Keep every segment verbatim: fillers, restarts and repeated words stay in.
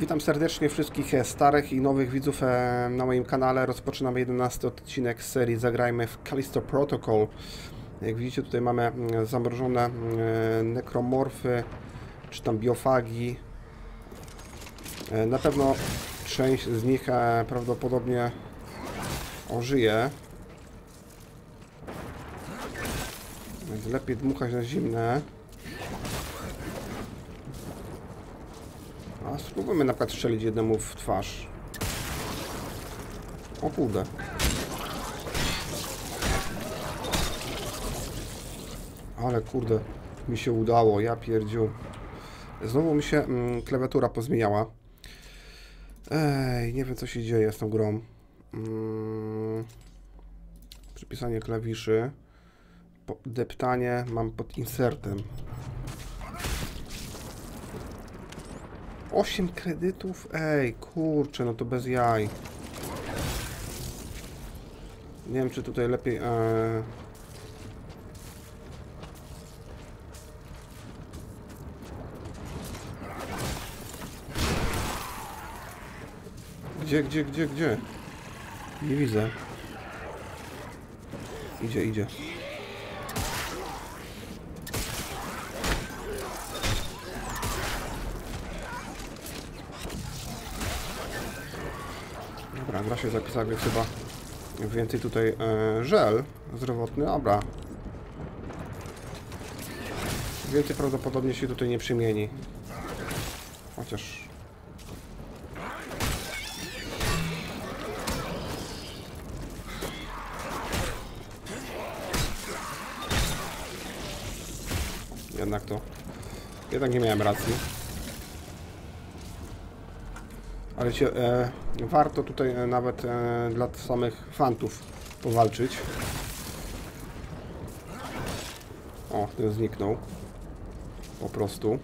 Witam serdecznie wszystkich starych i nowych widzów na moim kanale. Rozpoczynamy jedenasty odcinek serii Zagrajmy w Callisto Protocol. Jak widzicie, tutaj mamy zamrożone nekromorfy, czy tam biofagi. Na pewno część z nich prawdopodobnie ożyje. Więc lepiej dmuchać na zimne. A spróbujmy na przykład strzelić jednemu w twarz. O kurde. Ale kurde, mi się udało, ja pierdziu. Znowu mi się mm, klawiatura pozmieniała. Ej, nie wiem co się dzieje z tą grą. Mm, przypisanie klawiszy. Po, deptanie mam pod insertem. osiem kredytów? Ej, kurczę, no to bez jaj. Nie wiem, czy tutaj lepiej... Ee... Gdzie, gdzie, gdzie, gdzie? Nie widzę. Idzie, idzie. Dobra, gra się zapisała, więc chyba więcej tutaj e, żel zdrowotny, dobra. Więcej prawdopodobnie się tutaj nie przemieni. Chociaż... Jednak to... Jednak nie miałem racji. Ale się, e, warto tutaj e, nawet e, dla samych fantów powalczyć. O, ten zniknął. Po prostu.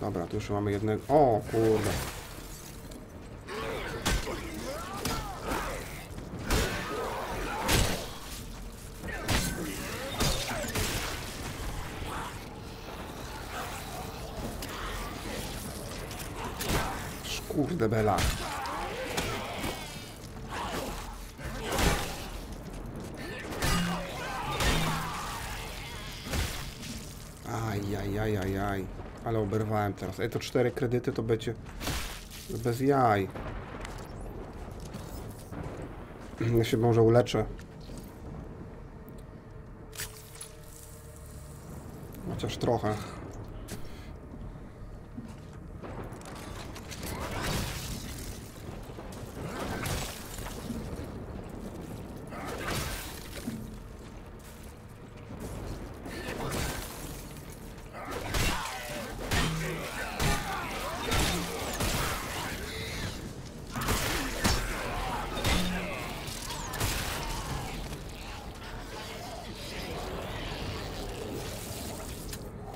Dobra, tu już mamy jednego... O, kurde. Kurde bela. Ajajajajaj. Ale oberwałem teraz. Ej, to cztery kredyty to będzie bez jaj. Ja się może uleczę. Chociaż trochę.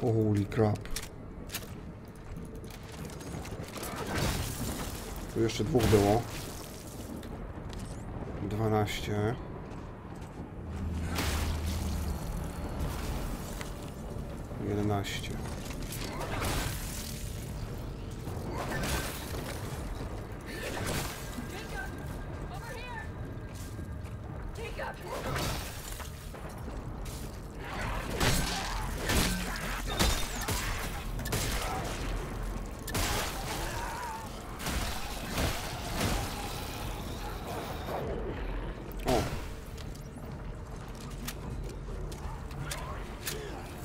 Holy crap. Tu jeszcze dwóch było. dwanaście. jedenaście.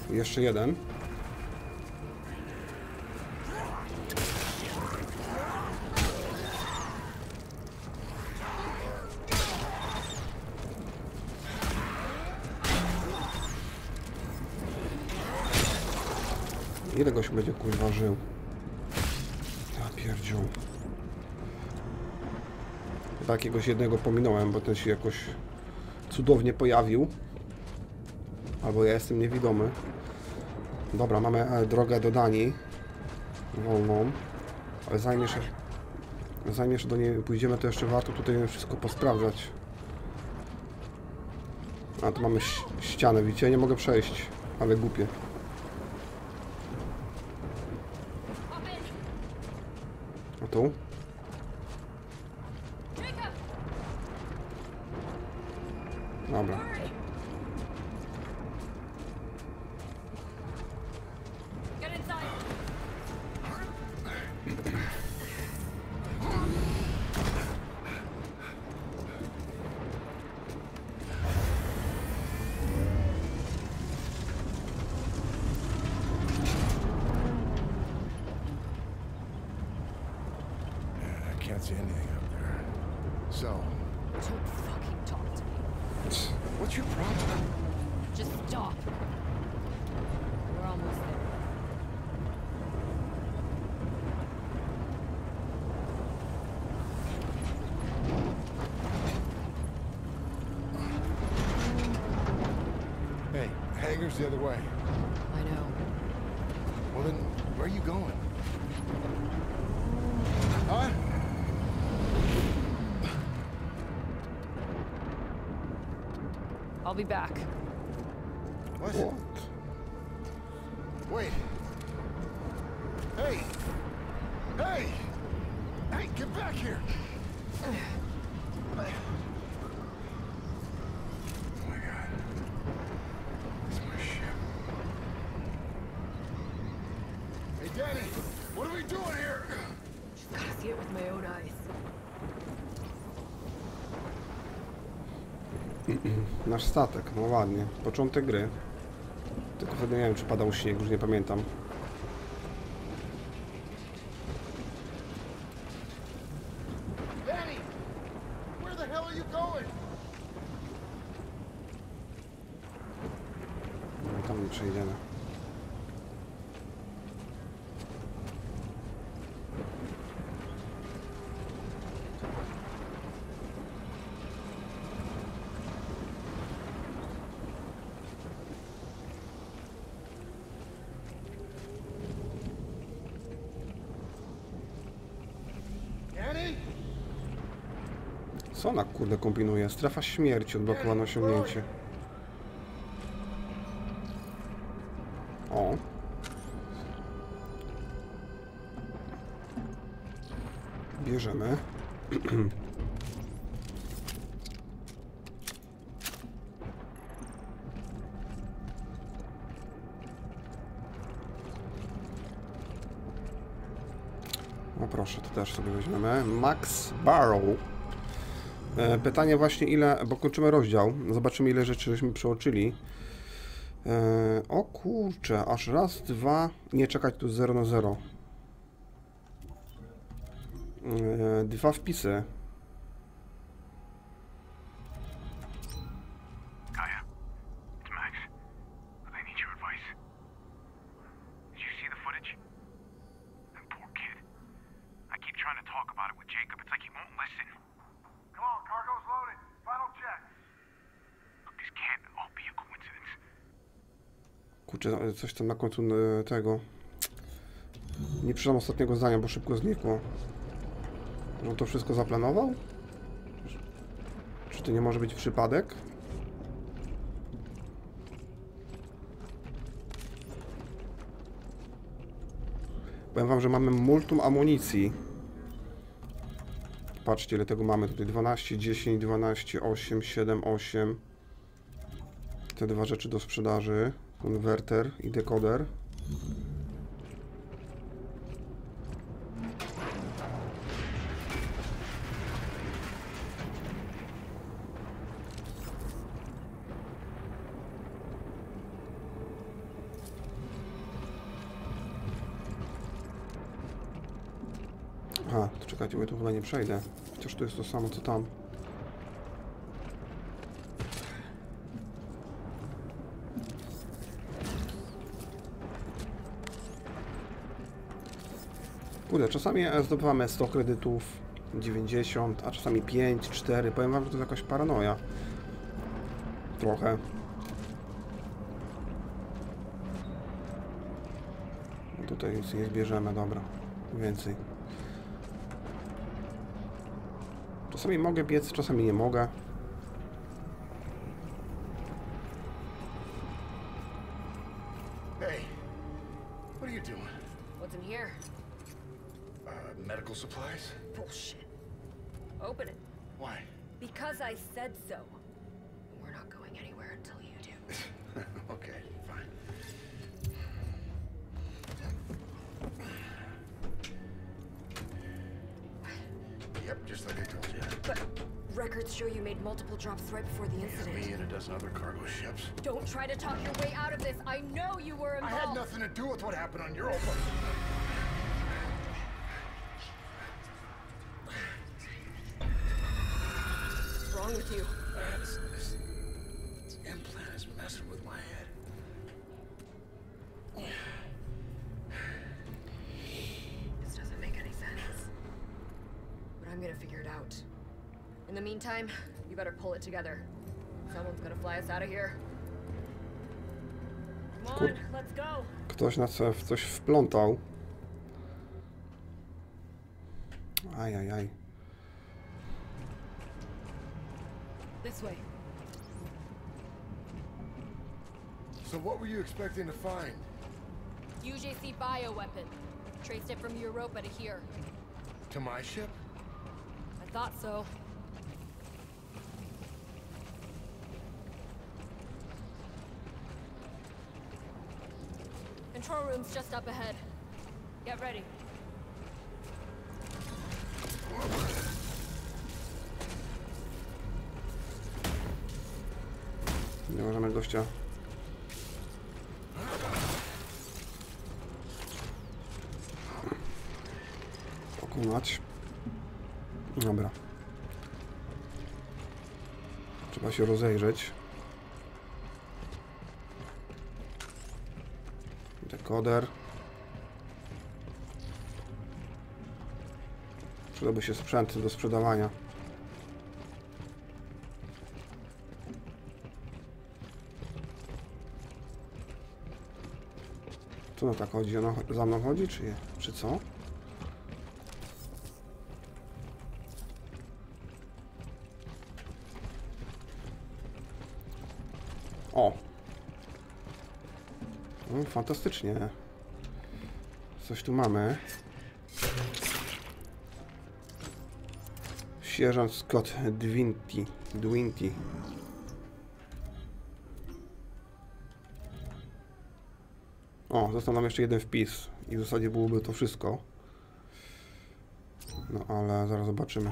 Jeszcze jeden. Ile goś będzie kurwa żył? Ja pierdziu. Chyba jakiegoś jednego pominąłem, bo ten się jakoś cudownie pojawił. Albo ja jestem niewidomy. Dobra, mamy drogę do Danii. Wolną. Ale zajmie się... Zajmie się do niej pójdziemy, to jeszcze warto tutaj wszystko posprawdzać. A, tu mamy ścianę, widzicie? Ja nie mogę przejść. Ale głupie. O tu. Dobra. The other way. I know. Well then, where are you going? Huh? I'll be back. What? What? Wait. Hey! Hey! Hey, get back here! Nasz statek, no ładnie. Początek gry. Tylko wtedy nie wiem, czy padał śnieg, już nie pamiętam. No tam nie przejdziemy. Co ona kurde kombinuje? Strefa śmierci, odblokowane osiągnięcie. O. Bierzemy. O proszę, to też sobie weźmiemy. Max Barrow. Pytanie właśnie ile, bo kończymy rozdział, zobaczymy ile rzeczy żeśmy przeoczyli. Eee, o kurczę, aż raz, dwa, nie czekać tu zero na zero. Eee, dwa wpisy. Coś tam na końcu tego. Nie przeczytam ostatniego zdania, bo szybko znikło. On to wszystko zaplanował? Czy to nie może być przypadek? Powiem wam, że mamy multum amunicji. Patrzcie, ile tego mamy tutaj. dwanaście, dziesięć, dwanaście, osiem, siedem, osiem. Te dwa rzeczy do sprzedaży. Konwerter i dekoder. Aha, to czekajcie, bo ja tu chyba nie przejdę. Chociaż to jest to samo co tam. Kurde, czasami zdobywamy sto kredytów, dziewięćdziesiąt, a czasami pięć, cztery. Powiem wam, że to jest jakaś paranoja. Trochę. No tutaj nic nie zbierzemy, dobra. Więcej. Czasami mogę biec, czasami nie mogę. Hey, what are you doing? What's in here? Uh, medical supplies? Bullshit. Open it. Why? Because I said so. We're not going anywhere until you do. Okay, fine. Yep, just like I told you. But records show you made multiple drops right before the incident. Yeah, me and a dozen other cargo ships. Don't try to talk your way out of this. I know you were involved. I had nothing to do with what happened on Europa. What's wrong with you? Uh, this, this, this implant is messing with my head. This doesn't make any sense. But I'm gonna figure it out. In the meantime, you better pull it together. Someone's gonna fly us out of here. Come on, let's go. Ktoś nas w coś wplątał. Aj, aj, aj. This way. So what were you expecting to find? U J C bioweapon. Traced it from Europa to here. To my ship? I thought so. Control room's just up ahead. Get ready. Nie możemy gościa. Pokonać. Dobra. Trzeba się rozejrzeć. Dekoder. Przydałby się sprzęt do sprzedawania. Co ona tak chodzi? Ona za mną chodzi, czy je? Czy co? O! No, fantastycznie. Coś tu mamy. Sierżant Scott Dwinti. Dwinti. O, został nam jeszcze jeden wpis. I w zasadzie byłoby to wszystko. No ale zaraz zobaczymy.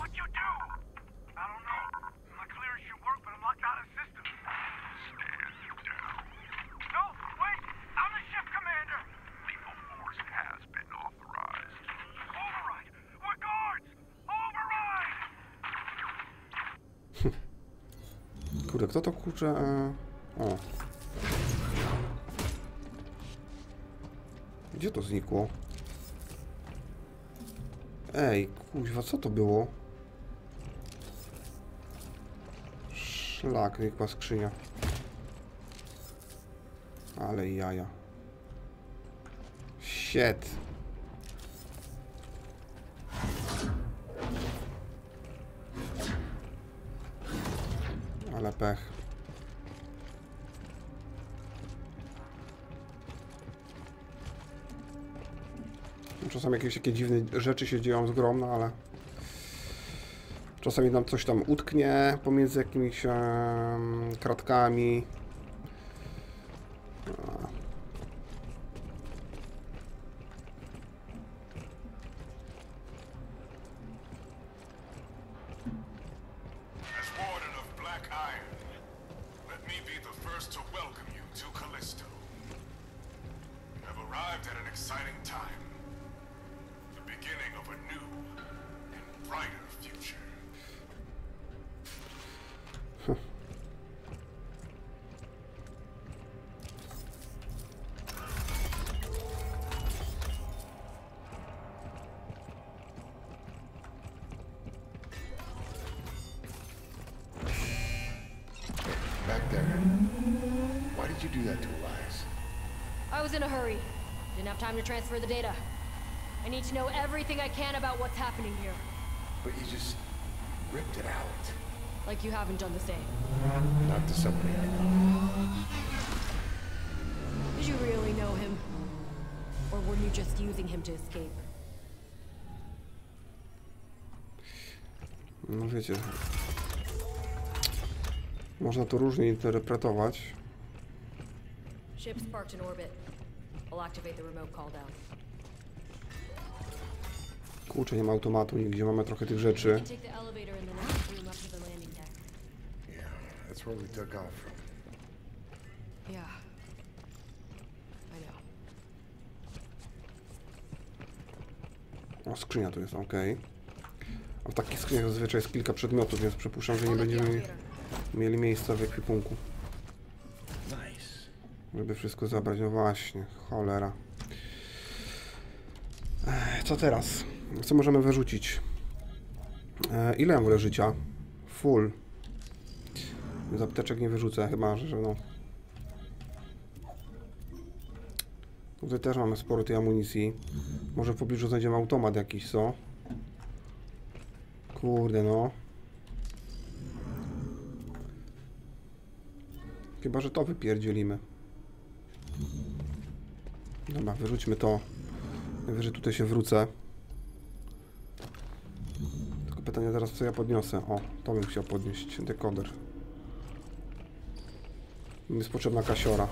Kurde, kto to kurczę... O. Gdzie to znikło? Ej, kuźwa, co to było? Szlak, jaka skrzynia. Ale jaja. Shit. Ale pech. Czasami jakieś takie dziwne rzeczy się dzieją z grom, no ale... Czasami nam coś tam utknie pomiędzy jakimiś e, kratkami. As warden of Black Iron, let me be the first to welcome you to Callisto. You have arrived at an exciting time. Beginning of a new and brighter future. Huh. Back there. Why did you do that to Elias? I was in a hurry. Didn't have time to transfer the data. I need to know everything I can about what's happening here. But you just ripped it out. Like you haven't done the same. Not to somebody I know. Did you really know him? Or were you just using him to escape? No wiecie, można to różnie interpretować. Kurczę, nie ma automatu nigdzie, mamy trochę tych rzeczy. O, skrzynia tu jest, okej. Okay. A w takich skrzyniach zazwyczaj jest kilka przedmiotów, więc przypuszczam, że nie będziemy mieli miejsca w ekwipunku. Żeby wszystko zabrać, no właśnie, cholera. Co teraz? Co możemy wyrzucić? E, ile mam w ogóle życia? Full. Z apteczek nie wyrzucę, chyba że no. Tutaj też mamy sporo tej amunicji. Może w pobliżu znajdziemy automat jakiś, co? Kurde, no. Chyba że to wypierdzielimy. Dobra, wyrzućmy to. Najwyżej tutaj się wrócę. Tylko pytanie zaraz, co ja podniosę. O, to bym chciał podnieść. Dekoder. Mi jest potrzebna kasiora.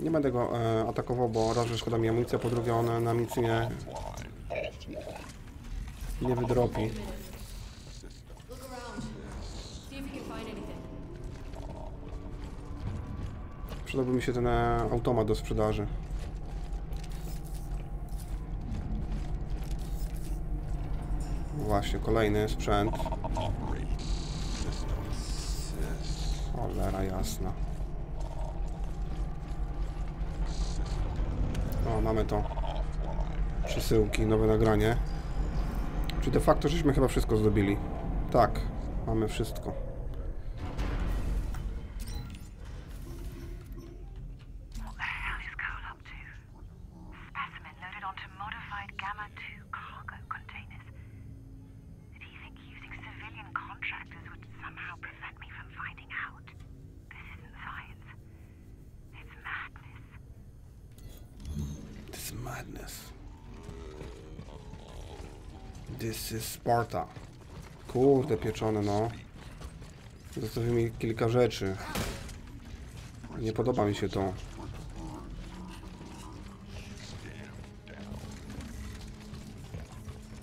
Nie będę go e, atakował, bo raz, że szkoda mi amunicja, po drugie one nam nic nie... nie wydropi. Przydałby mi się ten automat do sprzedaży. Właśnie, kolejny sprzęt. Cholera jasna. O, mamy to. Przesyłki, nowe nagranie. Czyli de facto żeśmy chyba wszystko zdobili. Tak, mamy wszystko. This is Sparta. Kurde pieczone, no. Zostawił mi kilka rzeczy. Nie podoba mi się to.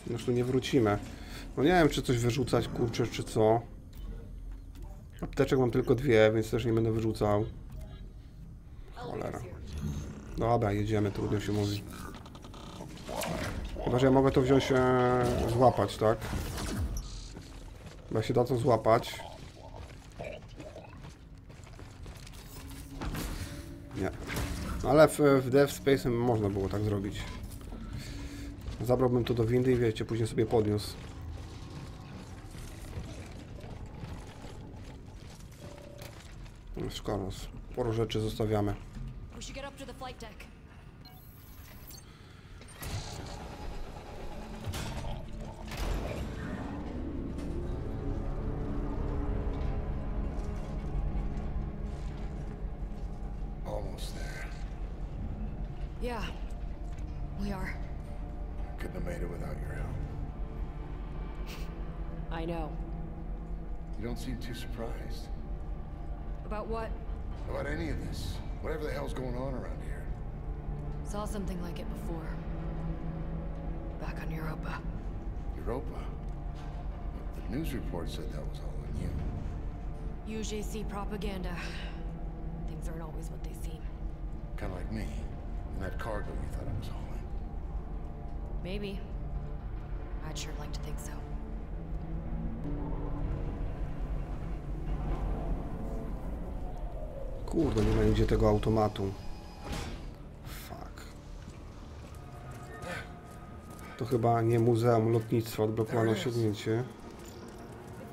Już tu nie wrócimy. No nie wiem, czy coś wyrzucać, kurczę, czy co. Apteczek mam tylko dwie, więc też nie będę wyrzucał. Cholera. Dobra, jedziemy, trudno się mówi. Chyba, że ja mogę to wziąć, e, złapać, tak? Chyba się da to złapać. Nie. Ale w, w Dead Space można było tak zrobić. Zabrałbym to do windy i wiecie, później sobie podniósł. Szkoda, sporo rzeczy zostawiamy. Yeah, we are. Couldn't have made it without your help. I know. You don't seem too surprised. About what? About any of this. Whatever the hell's going on around here. Saw something like it before. Back on Europa. Europa? The news report said that was all on you. U J C propaganda. Things aren't always what they seem. Kind of like me. And that cargo you thought I was hauling. Maybe. I'd sure like to think so. Kurde, nie ma nigdzie tego automatu. Fuck. To chyba nie muzeum lotnictwa, odblokowano osiągnięcie.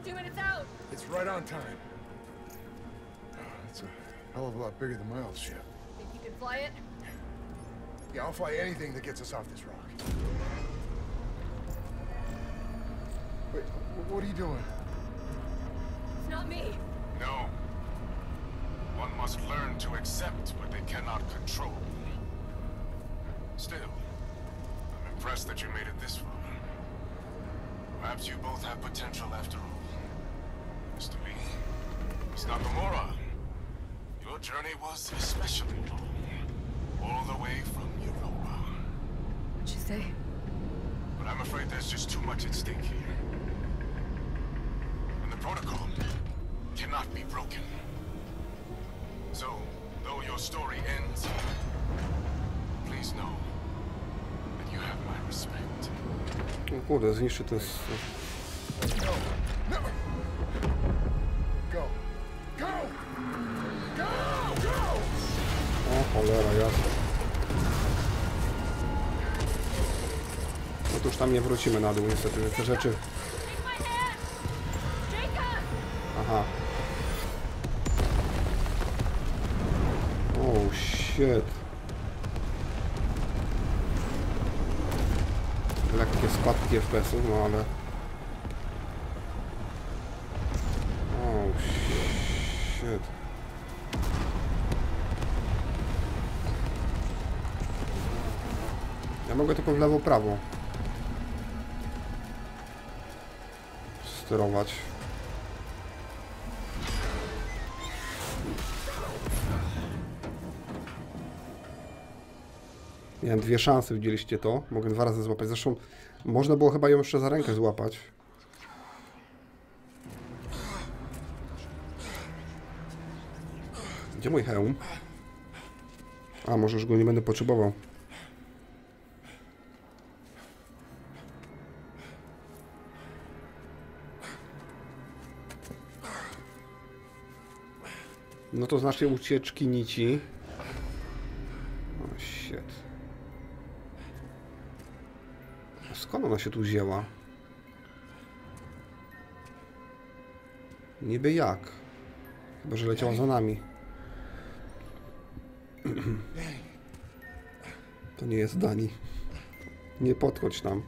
It's right on time. It's a hell of a lot bigger than my old ship. Think you can fly it? Yeah, I'll fly anything that gets us off this rock. Wait, what are you doing? It's not me. No, One must learn to accept what they cannot control. Still, I'm impressed that you made it this far. Perhaps you both have potential after all. Mister Lee, Miz Nakamura, your journey was especially long. All the way from Europa. What'd you say? But I'm afraid there's just too much at stake here. And the protocol cannot be broken. So, though your story ends, please know that you have my respect. No kurde, zniszczy ten... Go! Go! Go! Go! Go! O cholera, jasne. Otóż tam nie wrócimy na dół, niestety, te rzeczy. Aha. Oh shit. Lekkie spadki F P S-ów, no ale... Oh shit. Ja mogę tylko w lewo, prawo sterować. Miałem dwie szanse, widzieliście to. Mogę dwa razy złapać. Zresztą można było chyba ją jeszcze za rękę złapać. Gdzie mój hełm? A, może już go nie będę potrzebował. No to znacznie ucieczki nici. O, shit. Skąd ona się tu wzięła? Niby jak? Chyba, że leciała za nami. To nie jest Dani. Nie podchodź tam.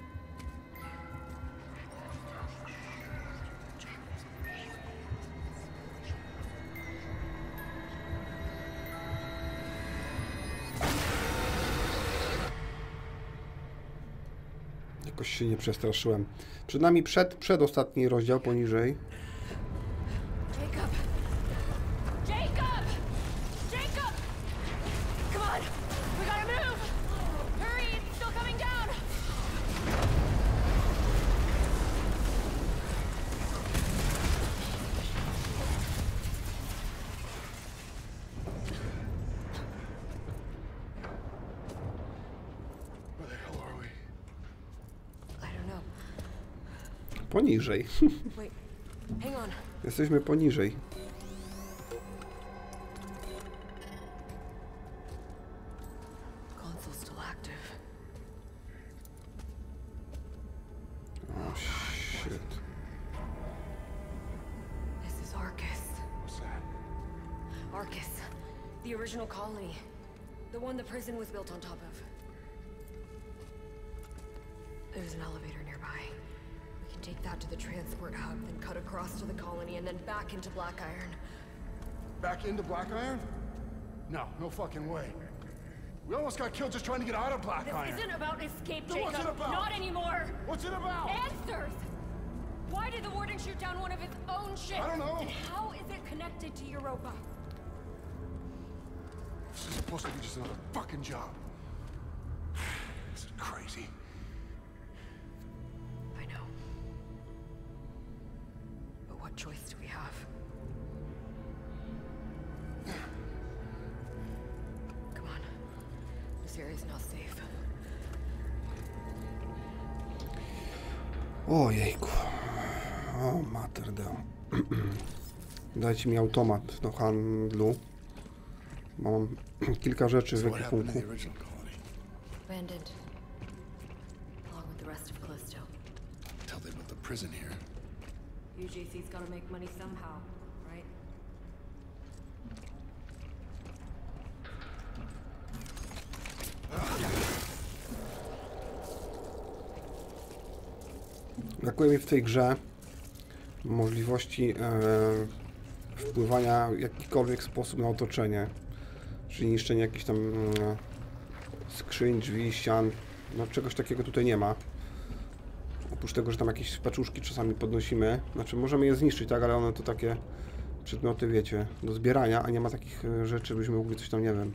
Się nie przestraszyłem. Przed nami przed, przedostatni rozdział poniżej. Poniżej. Jesteśmy poniżej. Oh, shit. This is Arcus. What's that? Arcus, the original colony, the one the prison was built on top of. There's an elevator nearby. Take that to the transport hub, then cut across to the colony, and then back into Black Iron. Back into Black Iron? No, no fucking way. We almost got killed just trying to get out of Black Iron. This isn't about escape, Jacob. What's it about? Not anymore. What's it about? Answers! Why did the warden shoot down one of his own ships? I don't know. And how is it connected to Europa? This is supposed to be just another fucking job. This is crazy. What choice do we have? Come on. This area is not safe. Ojejku. O materdeo. Dajcie mi automat do handlu. Mam kilka rzeczy w ekwipunku. Bandit. Along with the rest of Callisto. Tell them about the prison here. U J C's gotta make money somehow, right? Brakuje mi w tej grze możliwości e, wpływania w jakikolwiek sposób na otoczenie. Czyli niszczenie jakichś tam mm, skrzyń, drzwi, ścian. No czegoś takiego tutaj nie ma. Oprócz tego, że tam jakieś paczuszki czasami podnosimy. Znaczy możemy je zniszczyć, tak? Ale one to takie przedmioty, wiecie, do zbierania, a nie ma takich rzeczy, byśmy mogli coś tam, nie wiem,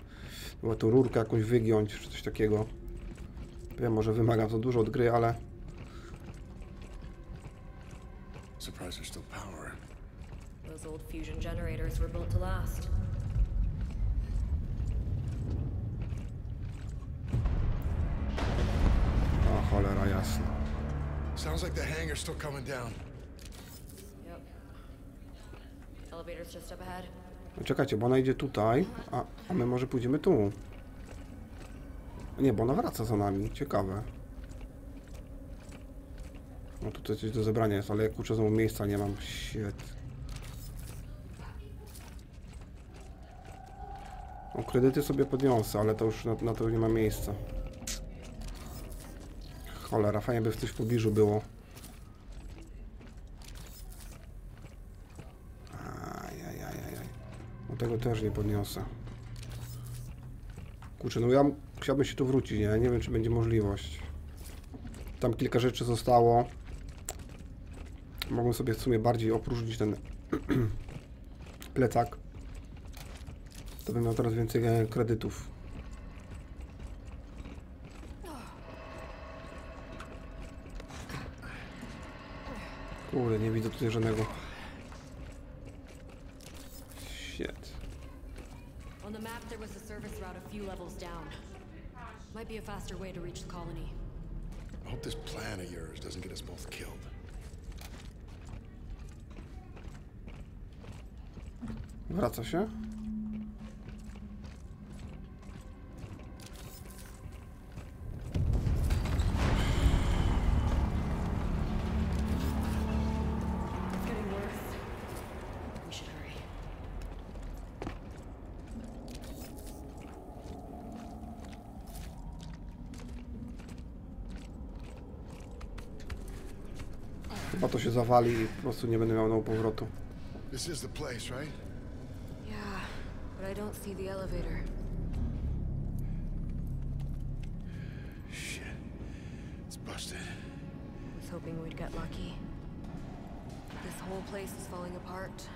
chyba tą rurkę jakąś wygiąć, czy coś takiego. Ja może wymagam to dużo od gry, ale... O cholera, jasne. Sounds like the hangar's still coming down. Yep. Elevator's just up ahead. No czekajcie, bo ona idzie tutaj, a, a my może pójdziemy tu. Nie, bo ona wraca za nami. Ciekawe. No tutaj coś do zebrania jest, ale kurczę, znowu miejsca nie mam. Shit. O, kredyty sobie podniosę, ale to już na, na to nie ma miejsca. Cholera, fajnie by coś w pobliżu było. Ajajajaj. Bo tego też nie podniosę. Kurczę, no ja chciałbym się tu wrócić, nie? Nie wiem, czy będzie możliwość. Tam kilka rzeczy zostało. Mogłem sobie w sumie bardziej opróżnić ten plecak. To bym miał teraz więcej kredytów. Kurde, nie widzę tutaj żadnego. Shit. On the map there was a service route a few levels down. Might be a faster way to reach the colony. I hope this plan of yours doesn't get us both killed. Wraca się? Chyba to się zawali i po prostu nie będę miał na powrotu. This is the place, right? Yeah, but I don't see the elevator. Shit. It's busted. I was hoping we'd get lucky. This whole place is falling apart.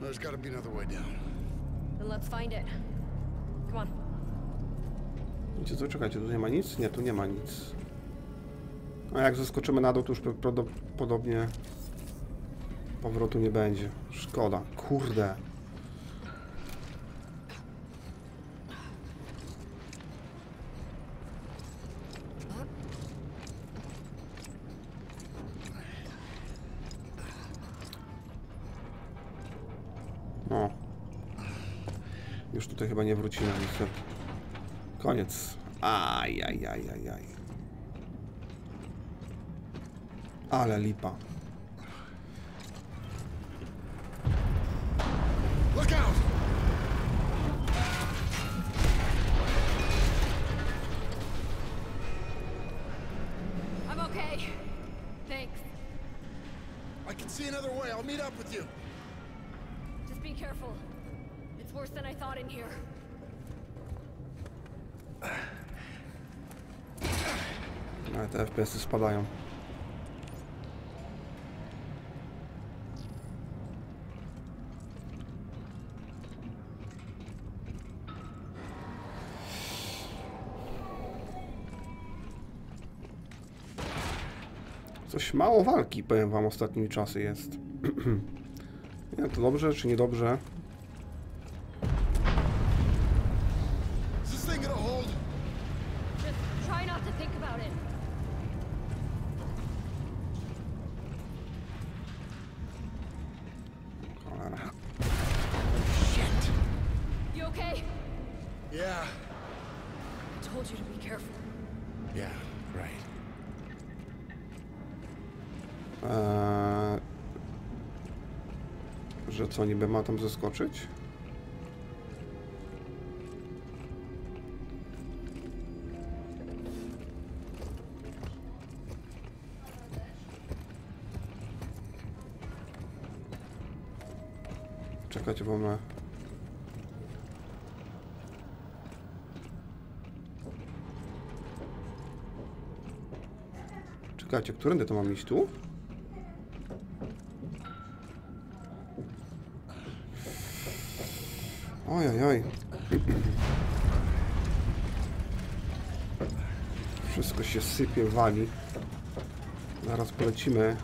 There's got to be another way down. Then let's find it. Come on. Wiecie co, czekajcie, tu nie ma nic? Nie, tu nie ma nic. A jak zaskoczymy na dół, to już prawdopodobnie powrotu nie będzie. Szkoda. Kurde. No. Już tutaj chyba nie wrócimy. Koniec. Ajajajajaj. Ale lipa. Look out! I'm okay. Thanks. I can see another way. I'll meet up with you. Just be careful. It's worse than I thought in here. No, te F P S-y spadają. Coś mało walki, powiem wam, ostatnimi czasy jest. Nie, to dobrze czy niedobrze? Że co, niby ma tam zaskoczyć? Czekajcie, bo my... Czekajcie, którędy to mam iść? Tu? Ojoj, oj. Wszystko się sypie, wali. Zaraz polecimy.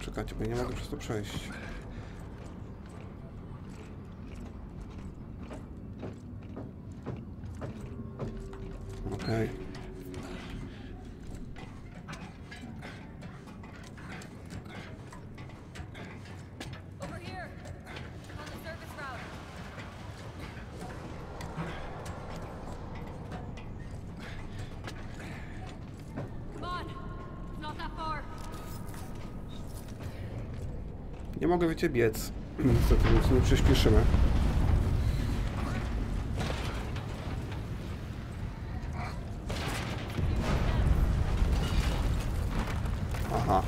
Czekajcie, bo nie mogę przez to przejść. Okej. Nie mogę, wiecie, biec. Niestety, więc nie przyspieszymy. Aha.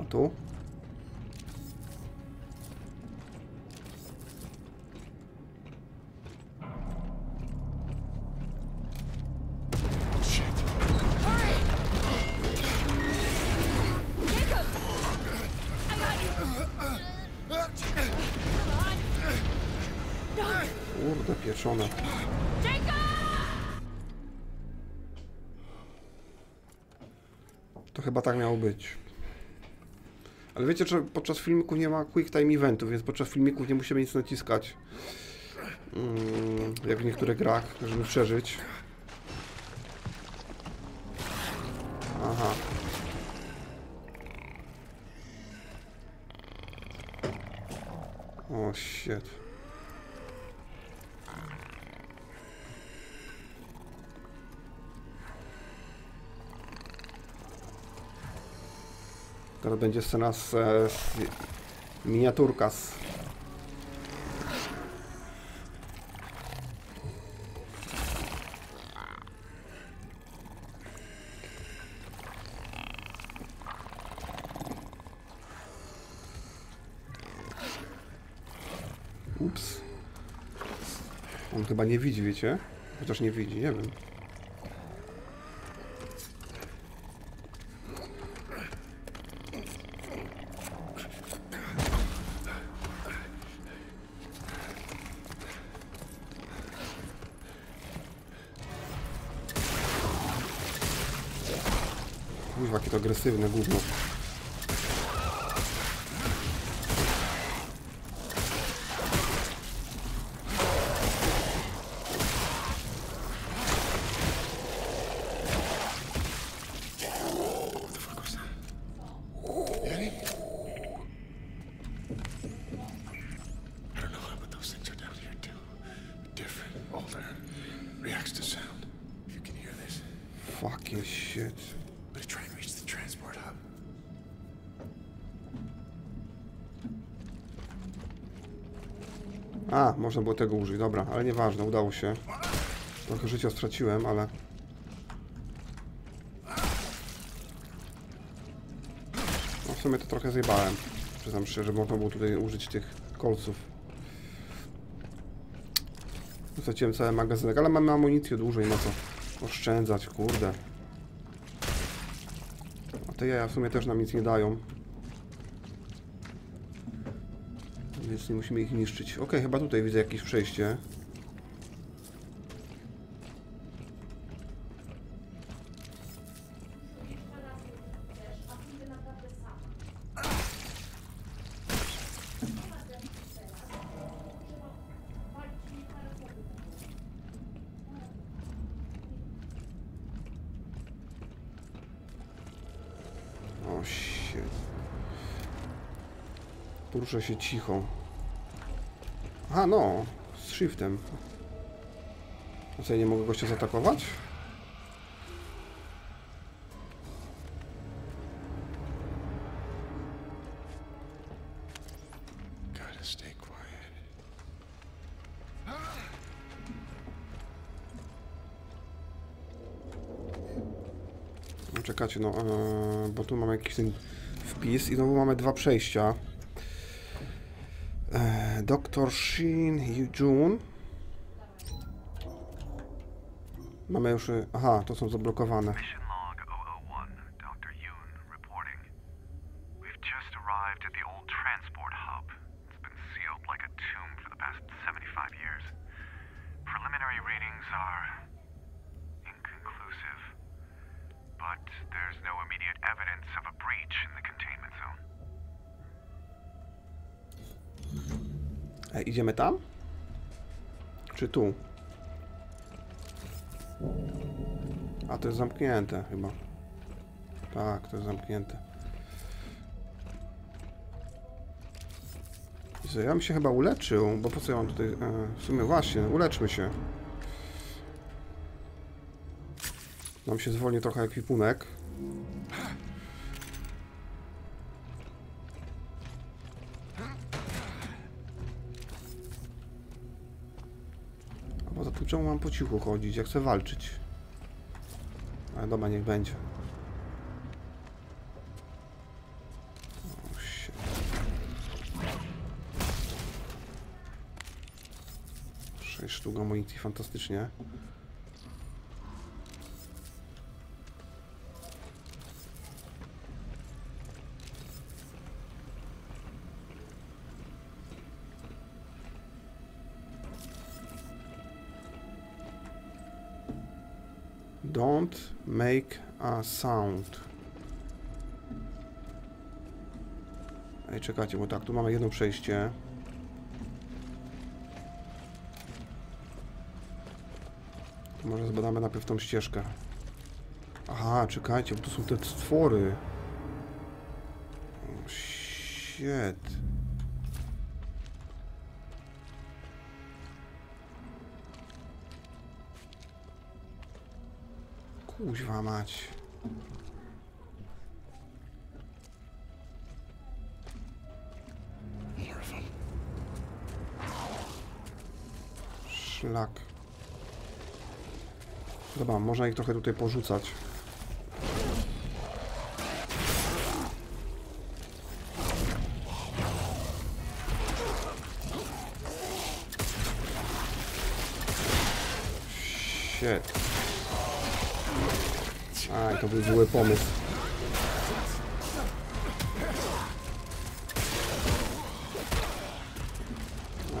O tu. Kurde, pieczone. To chyba tak miało być. Ale wiecie, że podczas filmików nie ma quick time eventów, więc podczas filmików nie musimy nic naciskać. Mm, jak w niektórych grach, żeby przeżyć. Aha. O, shit. Teraz będzie scena z, z miniaturka z... Ups. On chyba nie widzi, wiecie? Chociaż nie widzi, nie wiem. Kurwa, jakie to agresywne gówno. Fucking shit. Better try and reach the transport hub. A, można było tego użyć, dobra, ale nieważne, udało się. Trochę życia straciłem, ale... No w sumie to trochę zjebałem. Przyznam szczerze, że można było tutaj użyć tych kolców. Straciłem cały magazynek, ale mamy amunicję dłużej, no co? Oszczędzać, kurde. A te jaja w sumie też nam nic nie dają. Więc nie musimy ich niszczyć. Okej, chyba tutaj widzę jakieś przejście. Poruszę się cicho. Aha, no, z shiftem. A co, ja nie mogę gościa zaatakować? Czekajcie, no, yy, bo tu mamy jakiś ten wpis i znowu mamy dwa przejścia. Yy, doktor Shin Hyu-Joon. Mamy już... Aha, to są zablokowane. E, idziemy tam? Czy tu? A to jest zamknięte chyba. Tak, to jest zamknięte. Ja bym się chyba uleczył, bo po co ja mam tutaj... E, w sumie właśnie, uleczmy się. Nam się zwolni trochę ekwipunek. A poza tym czemu mam po cichu chodzić? Ja chcę walczyć. Ale dobra, niech będzie. sześć sztuk amunicji, fantastycznie. Don't make a sound. Ej, czekajcie, bo tak, tu mamy jedno przejście. To może zbadamy najpierw tą ścieżkę. Aha, czekajcie, bo tu są te stwory. Oh, shit. Kuźwa mać. Szlak. Dobra, można ich trochę tutaj porzucać. Shit. Aj, to był zły pomysł.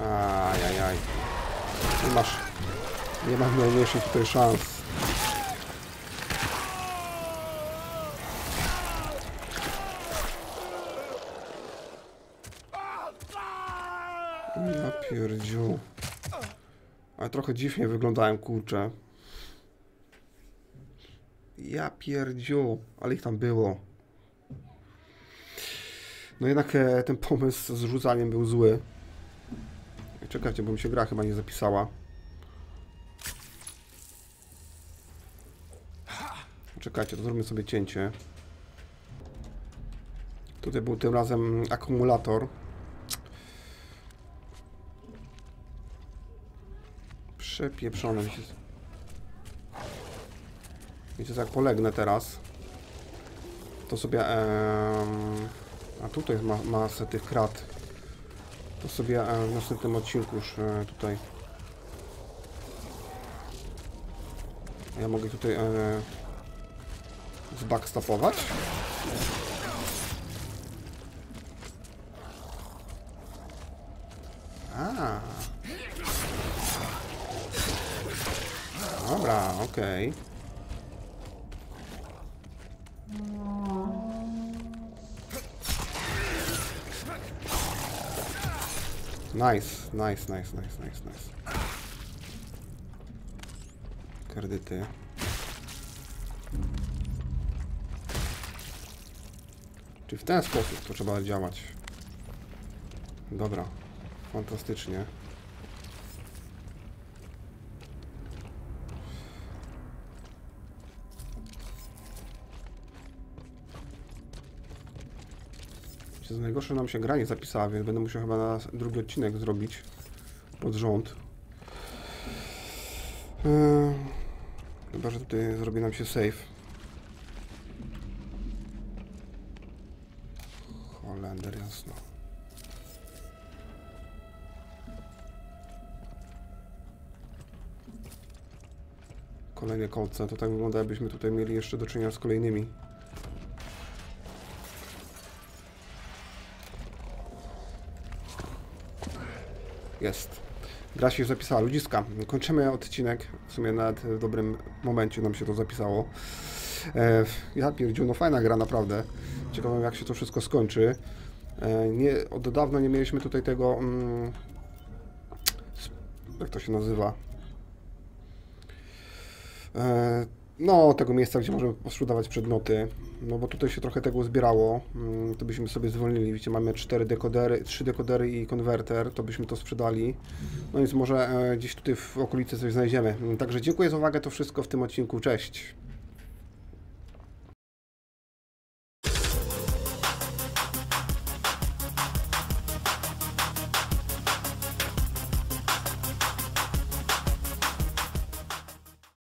Aj, aj, aj. Nie masz... Nie masz najmniejszych tutaj szans. Ja pierdziu. Ale trochę dziwnie wyglądałem, kurczę. Ja pierdziu, ale ich tam było. No jednak e, ten pomysł z rzucaniem był zły. Czekajcie, bo mi się gra chyba nie zapisała. Czekajcie, to zrobimy sobie cięcie. Tutaj był tym razem akumulator. Przepieprzony mi się... Wiecie, jak polegnę teraz, to sobie, e, a tutaj ma, masę tych krat, to sobie e, w następnym odcinku już e, tutaj, ja mogę tutaj e, zbackstopować. A. Dobra, okej. Okay. Nice, nice, nice, nice, nice, nice. Kredyty. Czy w ten sposób to trzeba działać? Dobra, fantastycznie. Z najgorsze nam się gra nie zapisała, więc będę musiał chyba na drugi odcinek zrobić pod rząd. Eee, chyba, że tutaj zrobi nam się save. Highlander, jasno. Kolejne kolce, to tak wygląda, jakbyśmy tutaj mieli jeszcze do czynienia z kolejnymi. Jest. Gra się zapisała. Ludziska, kończymy odcinek. W sumie nawet w dobrym momencie nam się to zapisało. E, ja pierdziu, no fajna gra, naprawdę. Ciekawe, jak się to wszystko skończy. E, nie, od dawna nie mieliśmy tutaj tego... Mm, jak to się nazywa? E, no, tego miejsca, gdzie możemy poszukiwać przedmioty. No bo tutaj się trochę tego zbierało. E, to byśmy sobie zwolnili. Widzicie, mamy cztery dekodery, trzy dekodery i konwerter. To byśmy to sprzedali. No więc może e, gdzieś tutaj w okolicy coś znajdziemy. Także dziękuję za uwagę. To wszystko w tym odcinku. Cześć!